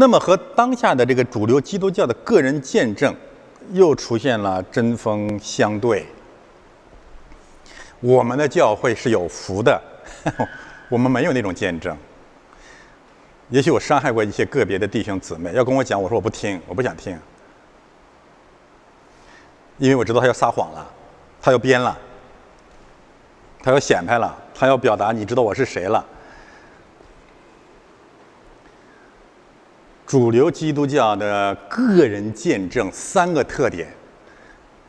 那么和当下的这个主流基督教的个人见证又出现了针锋相对。我们的教会是有福的，我们没有那种见证。也许我伤害过一些个别的弟兄姊妹，要跟我讲，我说我不听，我不想听，因为我知道他要撒谎了，他要编了，他要显摆了，他要表达你知道我是谁了。主流基督教的个人见证三个特点：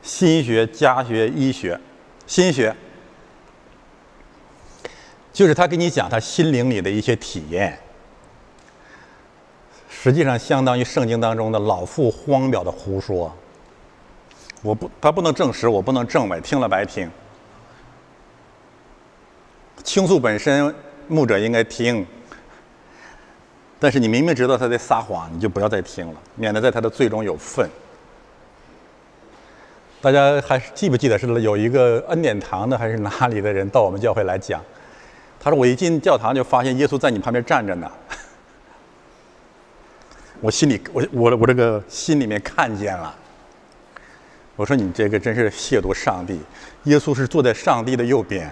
心学、家学、医学。心学就是他给你讲他心灵里的一些体验。实际上相当于圣经当中的老妇荒谬的胡说，他不能证实，我不能证伪，听了白听。倾诉本身牧者应该听，但是你明明知道他在撒谎，你就不要再听了，免得在他的罪中有份。大家还记不记得是有一个恩典堂的还是哪里的人到我们教会来讲，他说我一进教堂就发现耶稣在你旁边站着呢。我心里，我这个心里面看见了。我说你这个真是亵渎上帝，耶稣是坐在上帝的右边，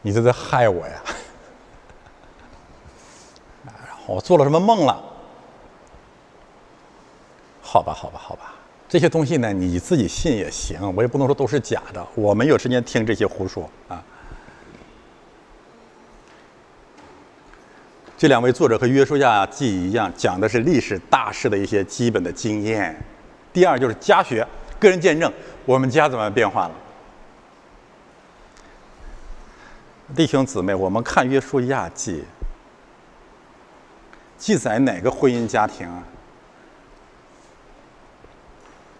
你这在害我呀！我做了什么梦了？好吧，这些东西呢，你自己信也行，我也不能说都是假的，我没有时间听这些胡说啊。这两位作者和约书亚记一样，讲的是历史大事的一些基本的经验。第二就是家学，个人见证，我们家怎么变化了？弟兄姊妹，我们看约书亚记，记载哪个婚姻家庭啊？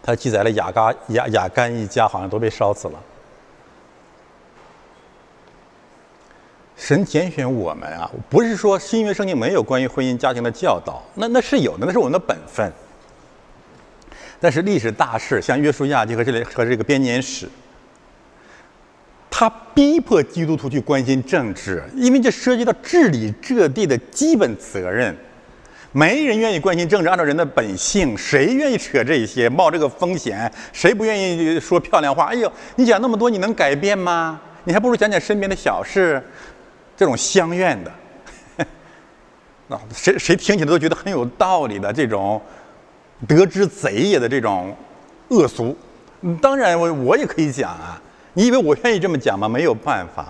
他记载了雅干一家好像都被烧死了。神拣选我们啊，不是说新约圣经没有关于婚姻家庭的教导，那是有的，那是我们的本分。但是历史大事，像约书亚记和这个编年史，他逼迫基督徒去关心政治，因为这涉及到治理这地的基本责任。没人愿意关心政治，按照人的本性，谁愿意扯这些，冒这个风险？谁不愿意说漂亮话？哎呦，你讲那么多，你能改变吗？你还不如讲讲身边的小事。这种相怨的，谁听起来都觉得很有道理的这种得之贼也的这种恶俗，当然我也可以讲啊，你以为我愿意这么讲吗？没有办法，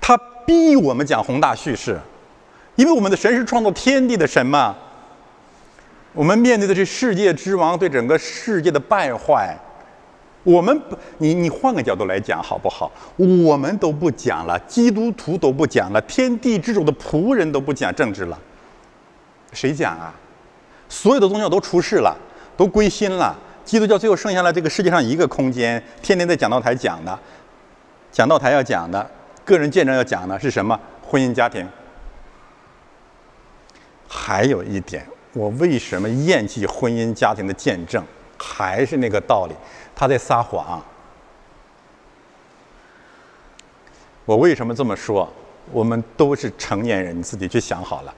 他逼我们讲宏大叙事，因为我们的神是创造天地的神嘛，我们面对的是世界之王对整个世界的败坏。我们你换个角度来讲好不好？我们都不讲了，基督徒都不讲了，天地之主的仆人都不讲政治了，谁讲啊？所有的宗教都出世了，都归心了，基督教最后剩下了这个世界上一个空间，天天在讲道台讲的，讲道台要讲的，个人见证要讲的是什么？婚姻家庭。还有一点，我为什么厌弃婚姻家庭的见证？还是那个道理，他在撒谎。我为什么这么说？我们都是成年人，你自己去想好了。